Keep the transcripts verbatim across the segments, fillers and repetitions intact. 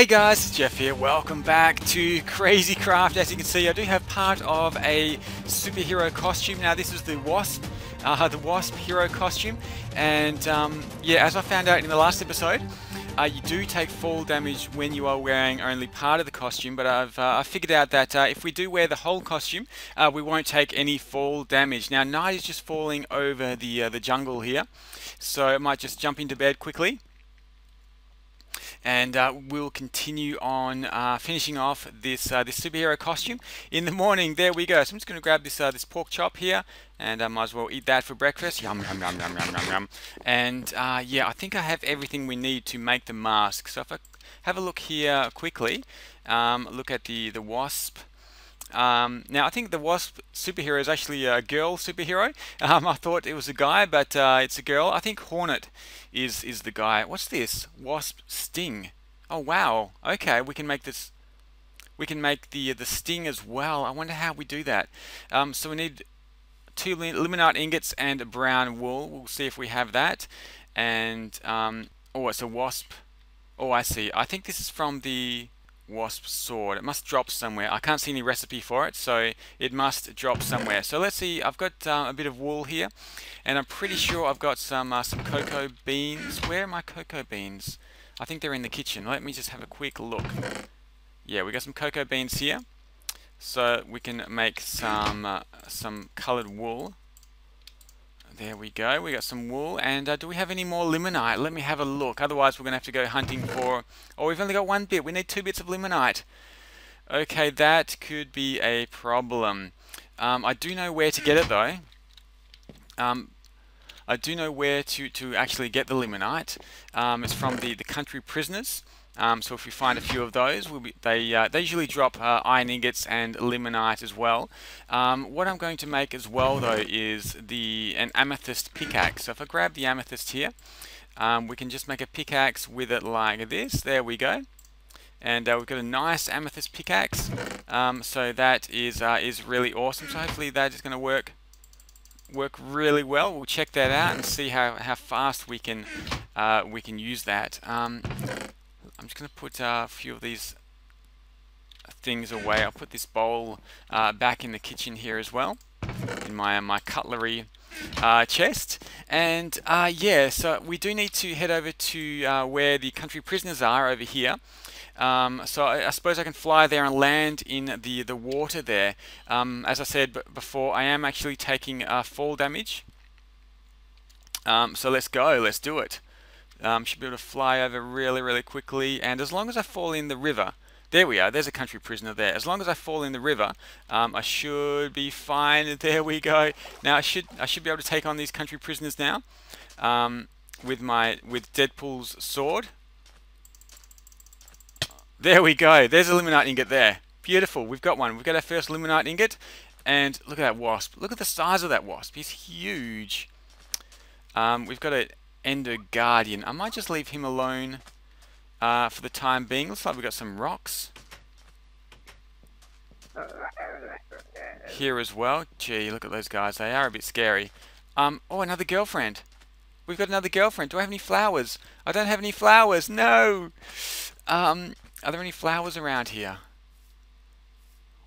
Hey guys, it's Jeff here. Welcome back to Crazy Craft. As you can see, I do have part of a superhero costume. Now this is the Wasp, uh, the Wasp hero costume. And um, yeah, as I found out in the last episode, uh, you do take fall damage when you are wearing only part of the costume. But I've uh, I figured out that uh, if we do wear the whole costume, uh, we won't take any fall damage. Now night is just falling over the uh, the jungle here, so I might just jump into bed quickly. And uh, we'll continue on uh, finishing off this uh, this superhero costume in the morning. There we go. So I'm just going to grab this uh, this pork chop here, and I might as well eat that for breakfast. Yum yum yum yum yum yum yum. And uh, yeah, I think I have everything we need to make the mask. So if I have a look here quickly, um, look at the the wasp. Um, now I think the Wasp superhero is actually a girl superhero. Um, I thought it was a guy, but uh, it's a girl. I think Hornet is is the guy. What's this? Wasp Sting. Oh wow. Okay, we can make this. We can make the the sting as well. I wonder how we do that. Um, so we need two limonite ingots and a brown wool. We'll see if we have that. And um, oh, it's a wasp. Oh, I see. I think this is from the Wasp sword. It must drop somewhere. I can't see any recipe for it, so it must drop somewhere. So let's see. I've got uh, a bit of wool here, and I'm pretty sure I've got some uh, some cocoa beans. Where are my cocoa beans? I think they're in the kitchen. Let me just have a quick look. Yeah, we got some cocoa beans here, so we can make some uh, some coloured wool. There we go. We got some wool, and uh, do we have any more limonite? Let me have a look. Otherwise, we're going to have to go hunting for... Oh, we've only got one bit. We need two bits of limonite. Okay, that could be a problem. Um, I do know where to get it, though. Um, I do know where to, to actually get the limonite. Um, it's from the, the country prisoners. Um, so if we find a few of those, we'll be, they, uh, they usually drop uh, iron ingots and limonite as well. Um, what I'm going to make as well though is the an amethyst pickaxe. So if I grab the amethyst here, um, we can just make a pickaxe with it like this. There we go. And uh, we've got a nice amethyst pickaxe. Um, so that is, uh, is really awesome. So hopefully that is going to work work really well. We'll check that out and see how, how fast we can, uh, we can use that. Um, I'm just going to put uh, a few of these things away. I'll put this bowl uh, back in the kitchen here as well, in my uh, my cutlery uh, chest. And uh, yeah, so we do need to head over to uh, where the country prisoners are over here. Um, so I, I suppose I can fly there and land in the the water there. Um, as I said b before, I am actually taking uh, fall damage. Um, so let's go. Let's do it. Um, should be able to fly over really, really quickly, and as long as I fall in the river, there we are, there's a country prisoner there. As long as I fall in the river, um, I should be fine. There we go. Now I should I should be able to take on these country prisoners now um, with my with Deadpool's sword. There we go. There's a limonite ingot there. Beautiful. We've got one. We've got our first limonite ingot, and look at that wasp. Look at the size of that wasp. He's huge. Um, we've got a Ender Guardian. I might just leave him alone uh, for the time being. Looks like we've got some rocks here as well. Gee, look at those guys. They are a bit scary. Um, oh, another girlfriend. We've got another girlfriend. Do I have any flowers? I don't have any flowers. No. Um, are there any flowers around here?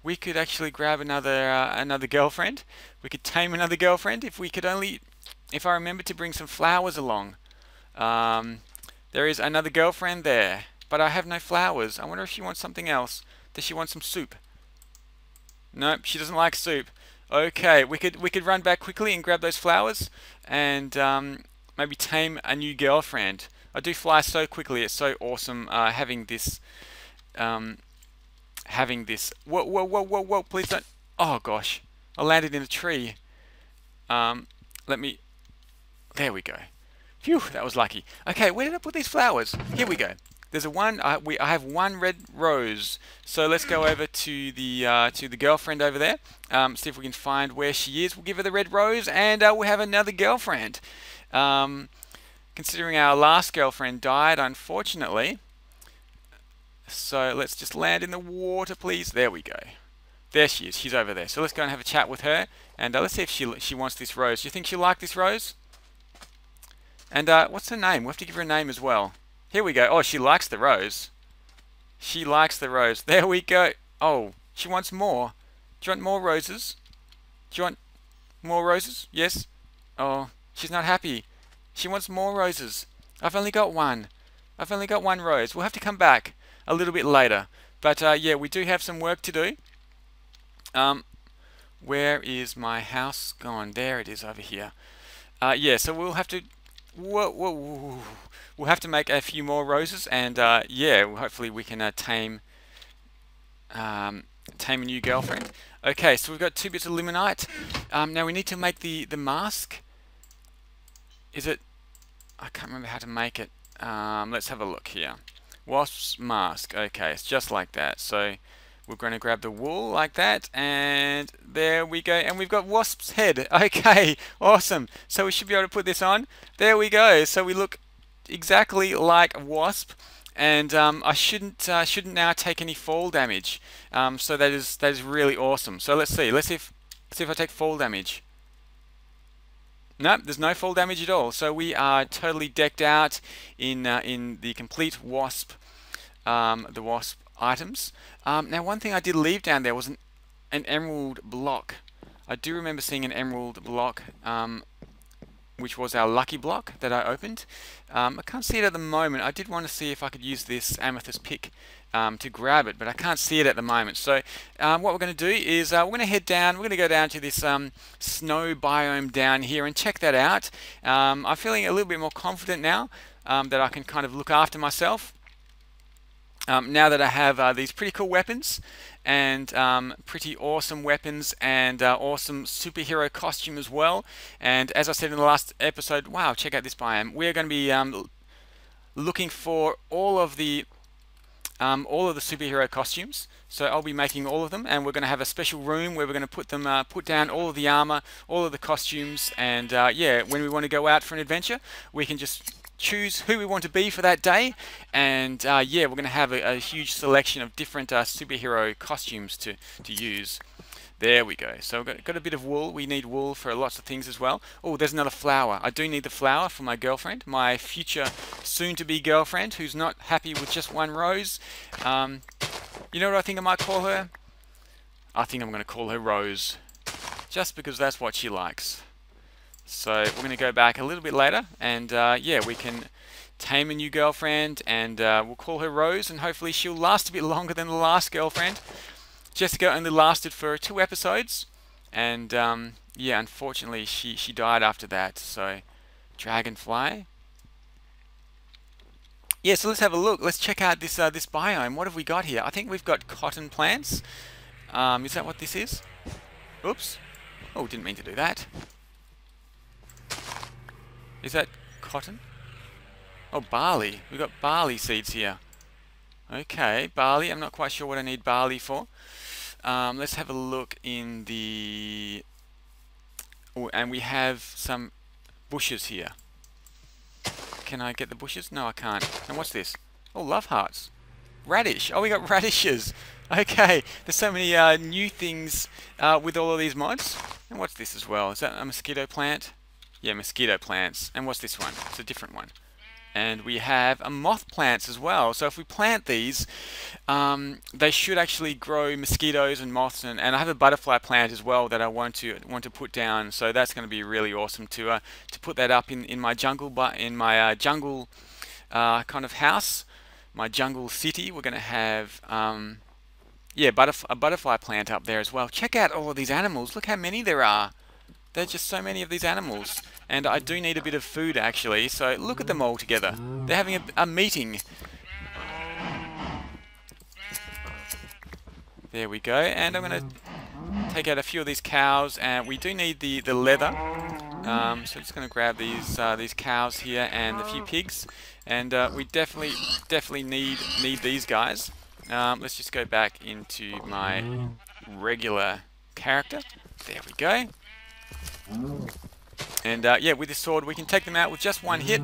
We could actually grab another uh, another girlfriend. We could tame another girlfriend if we could only... If I remember to bring some flowers along. Um, there is another girlfriend there, but I have no flowers. I wonder if she wants something else. Does she want some soup? Nope, she doesn't like soup. Okay, we could we could run back quickly and grab those flowers, and um, maybe tame a new girlfriend. I do fly so quickly. It's so awesome uh, having this, um, having this. Whoa, whoa, whoa, whoa, whoa! Please don't. Oh gosh, I landed in a tree. Um, let me. There we go. Phew, that was lucky. Okay, where did I put these flowers? Here we go. There's a one. I, we, I have one red rose. So let's go over to the uh, to the girlfriend over there. Um, see if we can find where she is. We'll give her the red rose, and uh, we'll have another girlfriend. Um, considering our last girlfriend died, unfortunately. So let's just land in the water, please. There we go. There she is. She's over there. So let's go and have a chat with her, and uh, let's see if she she wants this rose. Do you think she'll like this rose? And uh, what's her name? We have to give her a name as well. Here we go. Oh, she likes the rose. She likes the rose. There we go. Oh, she wants more. Do you want more roses? Do you want more roses? Yes. Oh, she's not happy. She wants more roses. I've only got one. I've only got one rose. We'll have to come back a little bit later. But uh, yeah, we do have some work to do. Um, where is my house gone? There it is over here. Uh, yeah, so we'll have to... Whoa, whoa, whoa. We'll have to make a few more roses, and uh, yeah, hopefully we can uh, tame um, tame a new girlfriend. Okay, so we've got two bits of limonite. Um, now we need to make the the mask. Is it? I can't remember how to make it. Um, let's have a look here. Wasp's mask. Okay, it's just like that. So we're going to grab the wool like that, and there we go. And we've got Wasp's head. Okay, awesome. So we should be able to put this on. There we go. So we look exactly like Wasp, and um, I shouldn't uh, shouldn't now take any fall damage. Um, so that is that is really awesome. So let's see. Let's see if let's see if I take fall damage. Nope, there's no fall damage at all. So we are totally decked out in uh, in the complete Wasp um, the Wasp items. Um, now, one thing I did leave down there was an an emerald block. I do remember seeing an emerald block. Um, which was our lucky block that I opened. Um, I can't see it at the moment. I did want to see if I could use this amethyst pick um, to grab it, but I can't see it at the moment. So um, what we're going to do is uh, we're going to head down, we're going to go down to this um, snow biome down here and check that out. Um, I'm feeling a little bit more confident now um, that I can kind of look after myself. Um, now that I have uh, these pretty cool weapons and um, pretty awesome weapons and uh, awesome superhero costume as well. And as I said in the last episode, wow, check out this biome. We're going to be um, looking for all of the um, all of the superhero costumes. So I'll be making all of them, and we're going to have a special room where we're going to put them, uh, put down all of the armor, all of the costumes, and uh, yeah, when we want to go out for an adventure, we can just choose who we want to be for that day, and uh, yeah, we're going to have a, a huge selection of different uh, superhero costumes to, to use. There we go. So we've got, got a bit of wool. We need wool for lots of things as well. Oh, there's another flower. I do need the flower for my girlfriend, my future soon-to-be girlfriend, who's not happy with just one rose. Um, you know what I think I might call her? I think I'm going to call her Rose, just because that's what she likes. So we're going to go back a little bit later, and uh, yeah, we can tame a new girlfriend, and uh, we'll call her Rose, and hopefully she'll last a bit longer than the last girlfriend. Jessica only lasted for two episodes, and um, yeah, unfortunately she, she died after that. So, dragonfly. Yeah, so let's have a look. Let's check out this, uh, this biome. What have we got here? I think we've got cotton plants. Um, is that what this is? Oops. Oh, didn't mean to do that. Is that cotton? Oh, barley. We've got barley seeds here. Okay, barley. I'm not quite sure what I need barley for. Um, let's have a look in the... Oh, and we have some bushes here. Can I get the bushes? No, I can't. And what's this? Oh, love hearts. Radish. Oh, we got radishes. Okay, there's so many uh, new things uh, with all of these mods. And what's this as well? Is that a mosquito plant? Yeah, mosquito plants. And what's this one? It's a different one. And we have a moth plants as well. So if we plant these, um, they should actually grow mosquitoes and moths. And, and I have a butterfly plant as well that I want to want to put down. So that's going to be really awesome to uh, to put that up in in my jungle, but in my uh, jungle uh, kind of house, my jungle city. We're going to have um, yeah, butterf a butterfly plant up there as well. Check out all of these animals. Look how many there are. There's just so many of these animals, and I do need a bit of food actually, so look at them all together. They're having a, a meeting. There we go, and I'm going to take out a few of these cows, and we do need the, the leather. Um, so I'm just going to grab these uh, these cows here and a few pigs, and uh, we definitely definitely need, need these guys. Um, let's just go back into my regular character. There we go. And uh, yeah, with this sword we can take them out with just one hit,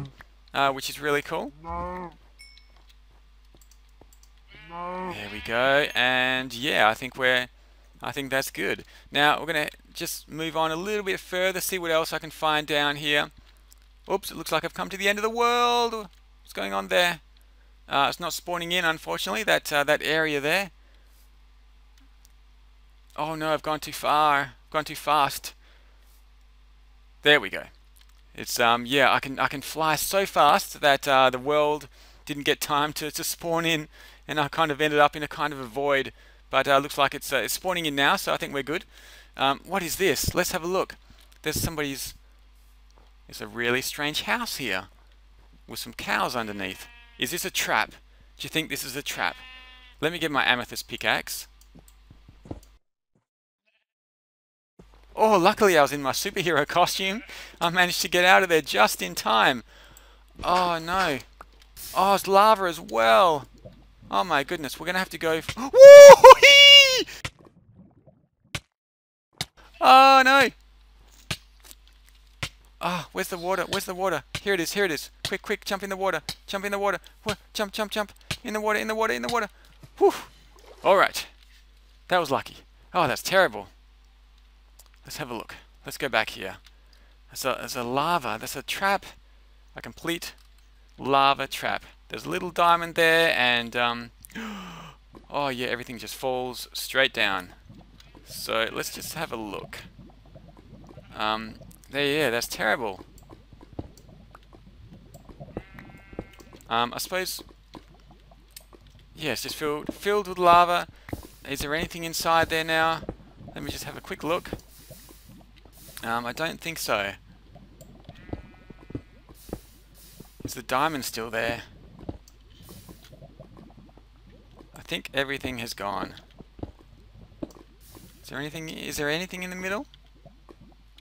uh, which is really cool. There we go, and yeah, I think we're, I think that's good. Now we're gonna just move on a little bit further, see what else I can find down here. Oops, it looks like I've come to the end of the world. What's going on there? Uh, it's not spawning in, unfortunately, that uh, that area there. Oh no, I've gone too far. Gone too fast. There we go. It's um yeah, I can I can fly so fast that uh, the world didn't get time to to spawn in, and I kind of ended up in a kind of a void. But uh, looks like it's, uh, it's spawning in now, so I think we're good. Um, what is this? Let's have a look. There's somebody's. It's a really strange house here, with some cows underneath. Is this a trap? Do you think this is a trap? Let me get my amethyst pickaxe. Oh, luckily I was in my superhero costume. I managed to get out of there just in time. Oh no. Oh, it's lava as well. Oh my goodness, we're gonna have to go. Woo-hoo-hee! Oh no. Ah, oh, where's the water? Where's the water? Here it is, here it is. Quick, quick, jump in the water. Jump in the water. Whoa, jump, jump, jump. In the water, in the water, in the water. Whew. Alright. That was lucky. Oh, that's terrible. Let's have a look. Let's go back here. That's a, that's a lava. That's a trap. A complete lava trap. There's a little diamond there, and... Um, oh, yeah, everything just falls straight down. So, let's just have a look. Um... There, yeah, that's terrible. Um, I suppose... Yeah, it's just filled, filled with lava. Is there anything inside there now? Let me just have a quick look. Um, I don't think so. Is the diamond still there? I think everything has gone. Is there anything, is there anything in the middle?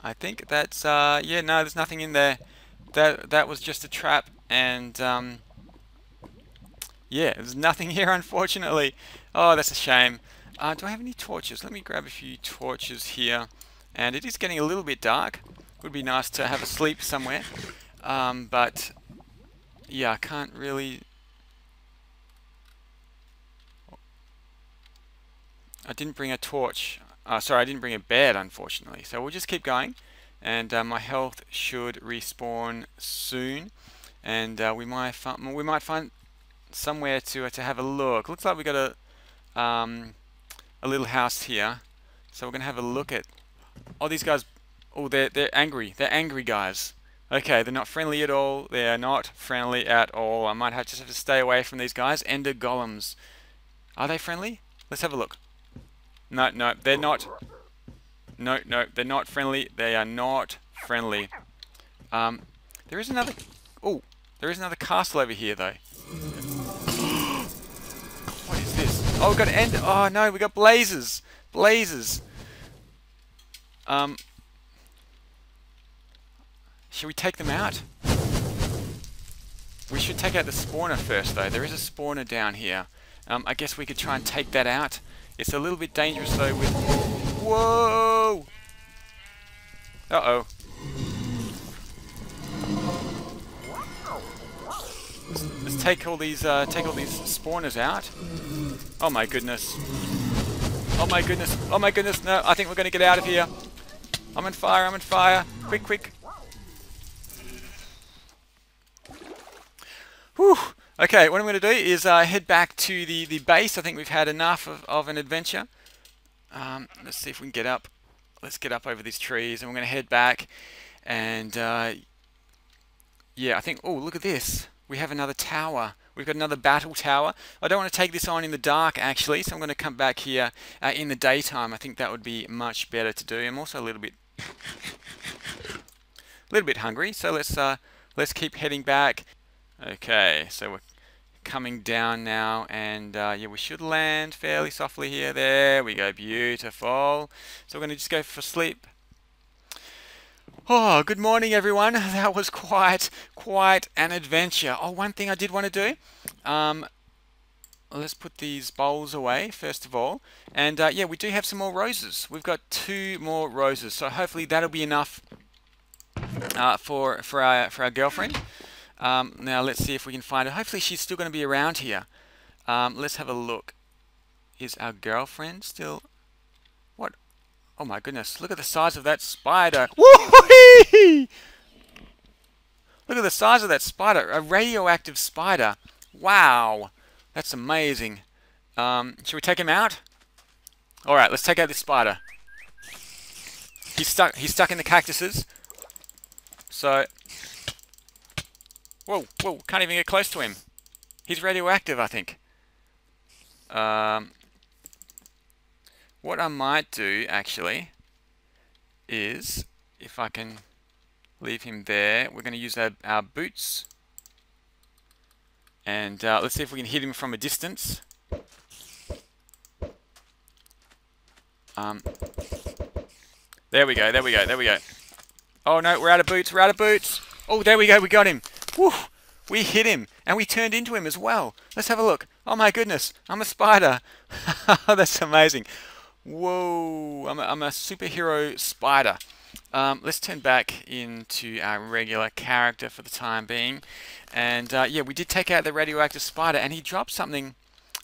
I think that's, uh, yeah, no, there's nothing in there. That that was just a trap, and, um, yeah, there's nothing here, unfortunately. Oh, that's a shame. Uh, do I have any torches? Let me grab a few torches here. And it is getting a little bit dark. Would be nice to have a sleep somewhere. Um, but, yeah, I can't really... I didn't bring a torch. Uh, sorry, I didn't bring a bed, unfortunately. So we'll just keep going, and uh, my health should respawn soon, and uh, we might find we might find somewhere to uh, to have a look. Looks like we got a um, a little house here, so we're gonna have a look at. Oh, these guys! Oh, they're they're angry. They're angry guys. Okay, they're not friendly at all. They are not friendly at all. I might have just have to stay away from these guys. Ender golems. Are they friendly? Let's have a look. No, no, they're not. No, no, they're not friendly. They are not friendly. Um, there is another. Oh, there is another castle over here, though. What is this? Oh, we got end. Oh no, we got blazes, blazes. Um, should we take them out? We should take out the spawner first, though. There is a spawner down here. Um, I guess we could try and take that out. It's a little bit dangerous though with... Whoa! Uh-oh. Let's, let's take all these uh, take all these spawners out. Oh my goodness. Oh my goodness. Oh my goodness. No, I think we're gonna get out of here. I'm on fire, I'm on fire. Quick, quick. Whew! Okay, what I'm going to do is uh, head back to the, the base. I think we've had enough of, of an adventure. Um, let's see if we can get up. Let's get up over these trees, and we're going to head back. And, uh, yeah, I think... Oh, look at this. We have another tower. We've got another battle tower. I don't want to take this on in the dark, actually, so I'm going to come back here uh, in the daytime. I think that would be much better to do. I'm also a little bit... a little bit hungry, so let's, uh, let's keep heading back. Okay, so we're coming down now, and uh, yeah, we should land fairly softly here. There we go, beautiful. So we're going to just go for sleep. Oh, good morning, everyone. That was quite, quite an adventure. Oh, one thing I did want to do. Um, let's put these bowls away first of all, and uh, yeah, we do have some more roses. We've got two more roses, so hopefully that'll be enough uh, for for our for our girlfriend. Um, now let's see if we can find her. Hopefully she's still going to be around here. Um, let's have a look. Is our girlfriend still... What? Oh my goodness. Look at the size of that spider. Woo-hoo-hee! Look at the size of that spider. A radioactive spider. Wow, that's amazing. Um, should we take him out? All right, let's take out this spider. He's stuck. He's stuck in the cactuses. So, whoa, whoa! Can't even get close to him. He's radioactive, I think. Um, what I might do actually is, if I can leave him there, we're going to use our, our boots, and uh, let's see if we can hit him from a distance. Um, there we go, there we go, there we go. Oh no, we're out of boots, we're out of boots. Oh, there we go, we got him. Woo, we hit him, and we turned into him as well. Let's have a look. Oh my goodness, I'm a spider. That's amazing. Whoa, I'm a, I'm a superhero spider. Um, let's turn back into our regular character for the time being. And uh, yeah, we did take out the radioactive spider, and he dropped something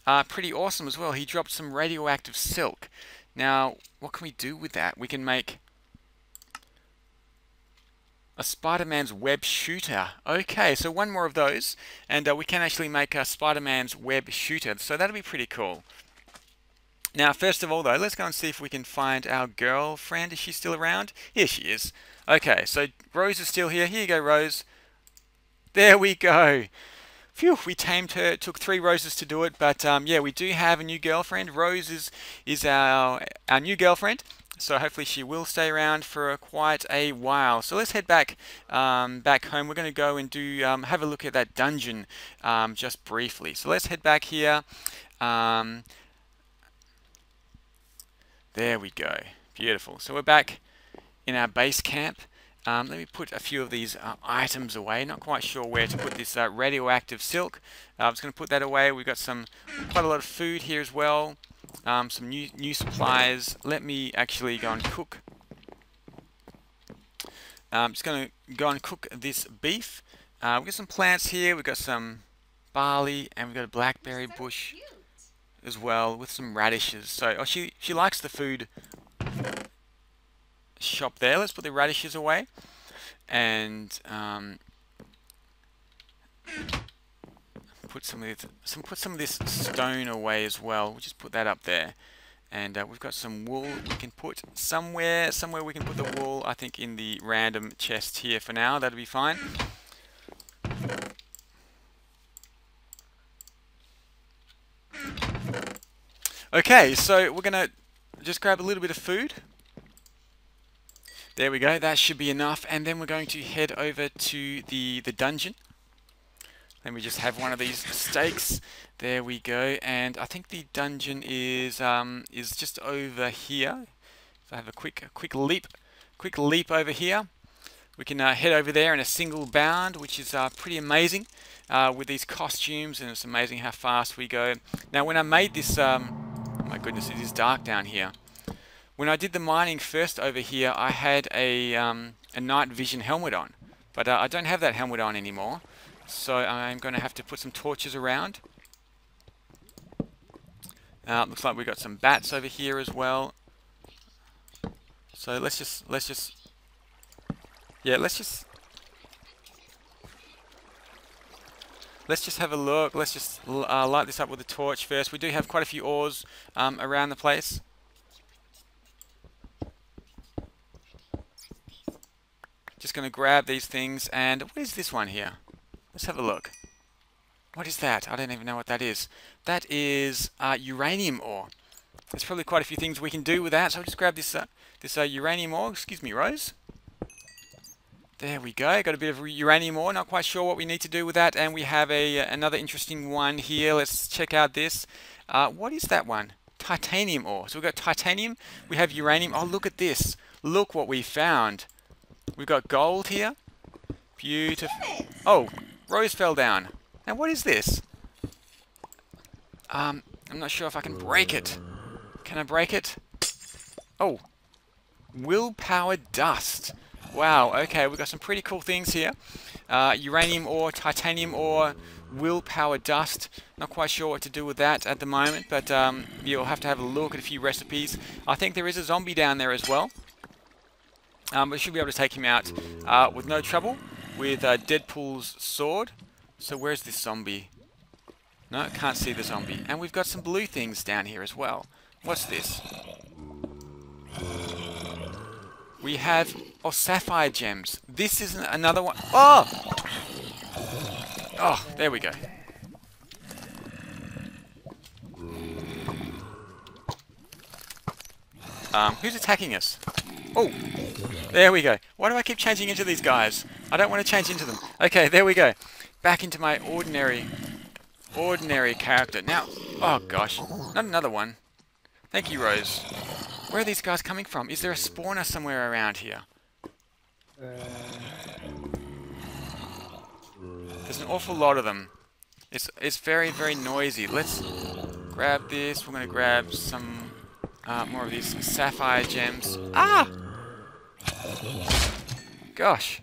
uh, pretty awesome as well. He dropped some radioactive silk. Now, what can we do with that? We can make a Spider-Man's web shooter. Okay, so one more of those, and uh, we can actually make a Spider-Man's web shooter. So that'll be pretty cool. Now, first of all, though, let's go and see if we can find our girlfriend. Is she still around? Here she is. Okay, so Rose is still here. Here you go, Rose. There we go. Phew, we tamed her. It took three roses to do it, but um, yeah, we do have a new girlfriend. Rose is, is our, our new girlfriend, so hopefully she will stay around for a, quite a while. So let's head back um, back home. We're going to go and do um, have a look at that dungeon um, just briefly. So let's head back here. Um, there we go. Beautiful. So we're back in our base camp. Um, let me put a few of these uh, items away. Not quite sure where to put this uh, radioactive silk. Uh, I'm just going to put that away. We've got some quite a lot of food here as well. Um, some new new supplies. Let me actually go and cook. I'm just going to go and cook this beef. Uh, we've got some plants here. We've got some barley, and we've got a blackberry bush as well with some radishes. So oh, she she likes the food shop there. Let's put the radishes away, and um, put some of this, some put some of this stone away as well. We'll just put that up there, and uh, we've got some wool. We can put somewhere, somewhere we can put the wool. I think in the random chest here for now. That'll be fine. Okay, so we're gonna just grab a little bit of food. There we go, that should be enough, and then we're going to head over to the, the dungeon. Let me just have one of these steaks. There we go, and I think the dungeon is um, is just over here. If I have a quick a quick leap, quick leap over here, we can uh, head over there in a single bound, which is uh, pretty amazing uh, with these costumes, and it's amazing how fast we go. Now when I made this, um, oh my goodness, it is dark down here. When I did the mining first over here, I had a, um, a night vision helmet on. But uh, I don't have that helmet on anymore. So I'm going to have to put some torches around. Uh, looks like we've got some bats over here as well. So let's just, let's just... Yeah, let's just... Let's just have a look. Let's just uh, light this up with a torch first. We do have quite a few ores um, around the place. Just going to grab these things, and what is this one here? Let's have a look. What is that? I don't even know what that is. That is uh, uranium ore. There's probably quite a few things we can do with that, so I'll just grab this uh, this uh, uranium ore. Excuse me, Rose. There we go. Got a bit of uranium ore. Not quite sure what we need to do with that, and we have a another interesting one here. Let's check out this. Uh, what is that one? Titanium ore. So we've got titanium. We have uranium. Oh, look at this. Look what we found. We've got gold here. Beautiful. Oh, Rose fell down. Now what is this? Um, I'm not sure if I can break it. Can I break it? Oh, willpower dust. Wow, okay, we've got some pretty cool things here. Uh, uranium ore, titanium ore, willpower dust. Not quite sure what to do with that at the moment, but um, you'll have to have a look at a few recipes. I think there is a zombie down there as well. Um, we should be able to take him out uh, with no trouble with uh, Deadpool's sword. So where's this zombie? No, can't see the zombie. And we've got some blue things down here as well. What's this? We have... Oh, sapphire gems. This is another one. Oh! Oh, there we go. Um, who's attacking us? Oh! There we go. Why do I keep changing into these guys? I don't want to change into them. Okay, there we go. Back into my ordinary... Ordinary character. Now... Oh, gosh. Not another one. Thank you, Rose. Where are these guys coming from? Is there a spawner somewhere around here? Uh, There's an awful lot of them. It's it's very, very noisy. Let's grab this. We're going to grab some uh, more of these sapphire gems. Ah! Gosh.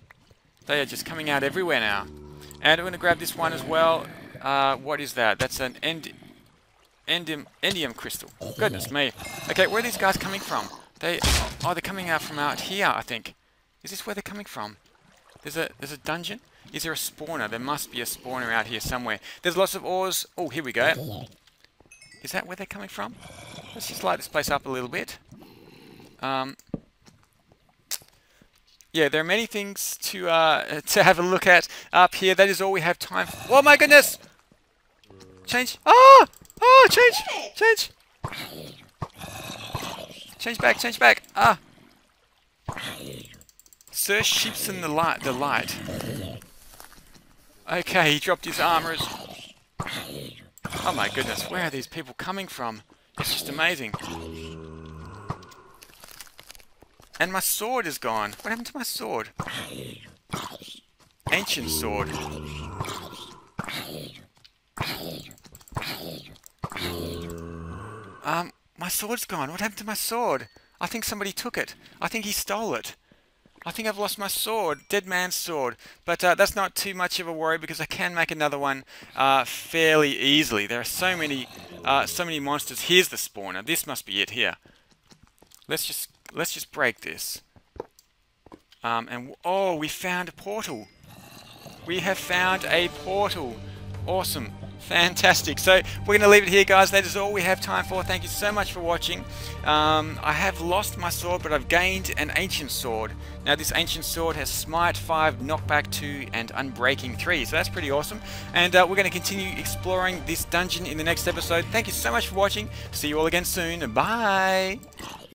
They are just coming out everywhere now. And we're going to grab this one as well. Uh, what is that? That's an end... Endium, endium crystal. Goodness me. Okay, where are these guys coming from? They, oh, they're coming out from out here, I think. Is this where they're coming from? There's a, there's a dungeon? Is there a spawner? There must be a spawner out here somewhere. There's lots of ores. Oh, here we go. Is that where they're coming from? Let's just light this place up a little bit. Um, yeah, there are many things to, uh, to have a look at up here. That is all we have time for. Oh my goodness! Change. Oh! Oh, change! Change! Change back, change back! Ah! Sir Sheeps in the light, the light. Okay, he dropped his armor. Oh my goodness, where are these people coming from? It's just amazing. And my sword is gone. What happened to my sword? Ancient sword. Um, my sword's gone. What happened to my sword? I think somebody took it. I think he stole it. I think I've lost my sword. Dead man's sword. But uh, that's not too much of a worry because I can make another one uh, fairly easily. There are so many, uh, so many monsters. Here's the spawner. This must be it here. Let's just, let's just break this. Um, and oh, we found a portal. We have found a portal. Awesome. Fantastic. So we're going to leave it here, guys. That is all we have time for. Thank you so much for watching. Um, I have lost my sword, but I've gained an ancient sword. Now this ancient sword has smite five, knockback two, and unbreaking three. So that's pretty awesome. And uh, we're going to continue exploring this dungeon in the next episode. Thank you so much for watching. See you all again soon. Bye.